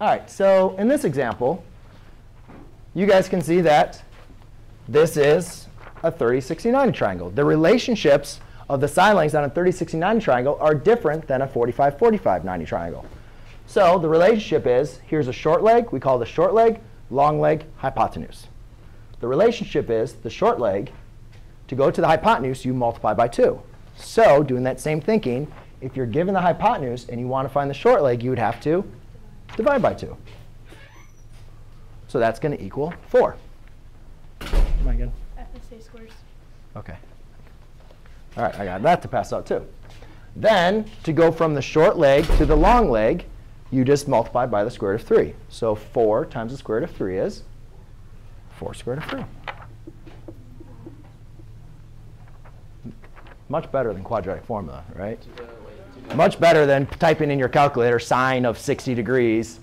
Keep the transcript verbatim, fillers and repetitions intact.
All right, so in this example, you guys can see that this is a thirty sixty ninety triangle. The relationships of the side lengths on a thirty sixty ninety triangle are different than a forty-five forty-five ninety triangle. So the relationship is, here's a short leg. We call the short leg, long leg, hypotenuse. The relationship is the short leg, to go to the hypotenuse, you multiply by two. So doing that same thinking, if you're given the hypotenuse and you want to find the short leg, you would have to divide by two. So that's going to equal four. Am I good? F S A scores. OK. All right, I got that to pass out, too. Then, to go from the short leg to the long leg, you just multiply by the square root of three. So four times the square root of three is four square root of three. Much better than quadratic formula, right? Much better than typing in your calculator sine of sixty degrees